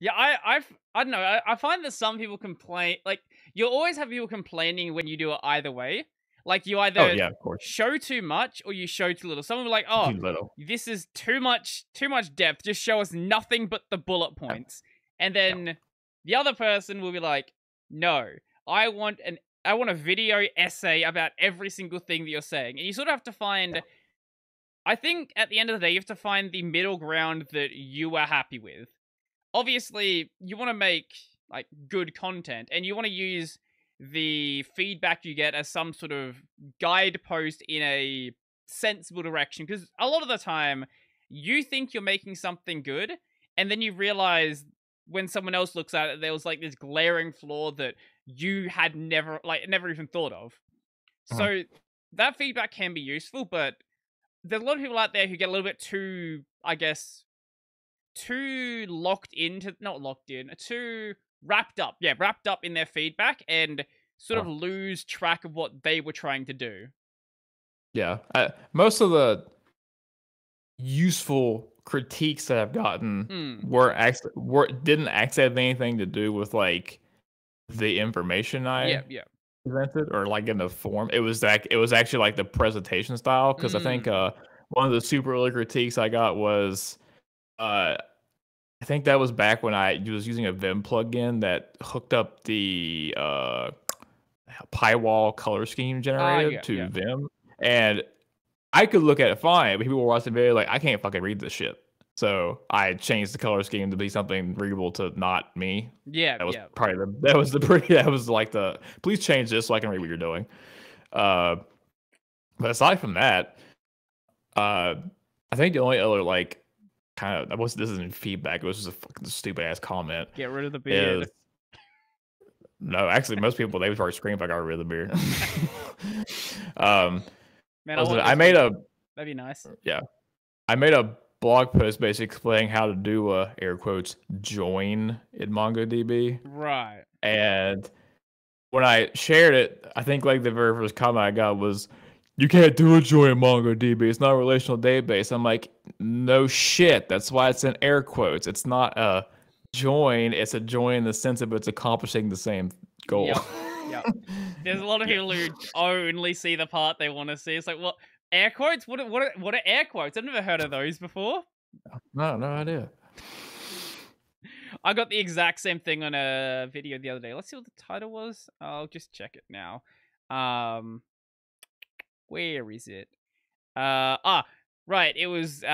Yeah, I don't know. I find that some people complain. Like, you'll always have people complaining when you do it either way. Like, you either show too much or you show too little. Someone will be like, oh, this is too much depth. Just show us nothing but the bullet points. Yeah. And then the other person will be like, no, I want a video essay about every single thing that you're saying. And you sort of have to find... Yeah. I think at the end of the day, you have to find the middle ground that you are happy with. Obviously, you want to make like good content, and you want to use the feedback you get as some sort of guidepost in a sensible direction. Because a lot of the time, you think you're making something good, and then you realize when someone else looks at it, there was like this glaring flaw that you had never even thought of. So that feedback can be useful, but there's a lot of people out there who get a little bit too, I guess, too wrapped up. Yeah, wrapped up in their feedback and sort of lose track of what they were trying to do. Yeah. Most of the useful critiques that I've gotten didn't actually have anything to do with like the information I presented or like in the form. It was actually like the presentation style, because I think one of the super early critiques I got was I think that was back when I was using a Vim plugin that hooked up the PyWall color scheme generator to Vim, and I could look at it fine, but people were watching the video like, I can't fucking read this shit. So I changed the color scheme to be something readable to not me. Yeah, that was probably that was like the please change this so I can read what you're doing. But aside from that, I think the only other like kind of this isn't feedback. It was just a fucking stupid ass comment. Get rid of the beard. No, actually, most people they would probably scream if I got rid of the beard. Man, I made a that'd be nice. Yeah, I made a blog post basically explaining how to do a air quotes join in MongoDB. Right. And when I shared it, I think like the very first comment I got was, "You can't do a join in MongoDB. It's not a relational database." I'm like, "No shit. That's why it's in air quotes. It's not a join. It's a join in the sense of it's accomplishing the same goal." Yep. Yep. There's a lot of people who only see the part they want to see. It's like, what? Air quotes? What are air quotes? I've never heard of those before. No idea. I got the exact same thing on a video the other day. Let's see what the title was. I'll just check it now. Where is it? Right. It was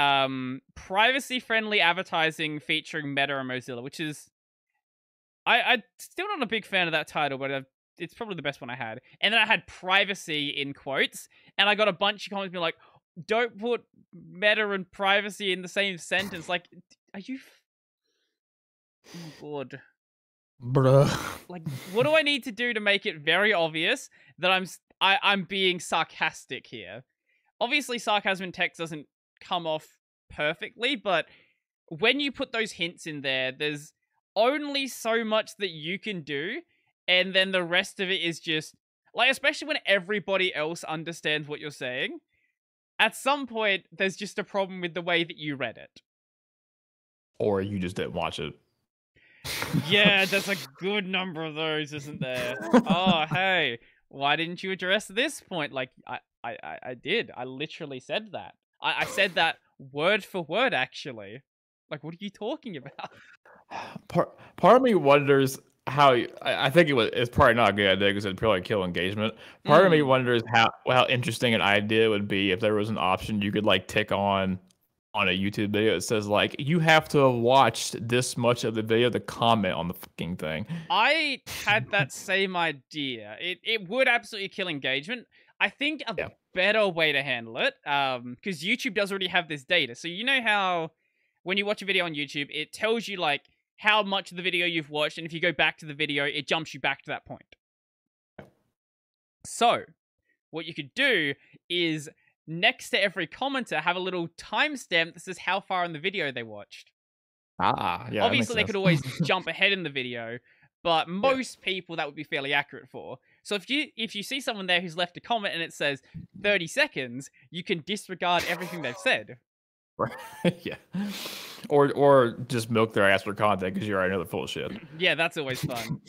privacy-friendly advertising featuring Meta and Mozilla, which is... I'm still not a big fan of that title, but it's probably the best one I had. And then I had privacy in quotes, and I got a bunch of comments being like, "Don't put Meta and privacy in the same sentence." Like, are you... I'm bored. Bruh. Like, what do I need to do to make it very obvious that I'm being sarcastic here? Obviously, sarcasm in text doesn't come off perfectly, but when you put those hints in there, there's only so much that you can do, and then the rest of it is just like, especially when everybody else understands what you're saying, at some point there's just a problem with the way that you read it, or you just didn't watch it. Yeah, there's a good number of those, isn't there? Oh, hey, why didn't you address this point? Like, I did. I literally said that. I said that word for word, actually. Like, what are you talking about? Part of me wonders how I think it's probably not a good idea because it'd probably kill engagement. Part of me wonders how interesting an idea would be if there was an option you could like tick on a YouTube video that says like, you have to have watched this much of the video to comment on the fucking thing. I had that same idea. It would absolutely kill engagement. I think a better way to handle it, because YouTube does already have this data. So you know how when you watch a video on YouTube, it tells you like how much of the video you've watched, and if you go back to the video, it jumps you back to that point. So, what you could do is, next to every commenter, have a little timestamp that says how far in the video they watched. Yeah. Obviously, they could always jump ahead in the video, but most people that would be fairly accurate for. So if you see someone there who's left a comment and it says 30 seconds, you can disregard everything they've said. Right. Yeah. Or just milk their ass for content because you're already know they're full of shit. Yeah, that's always fun.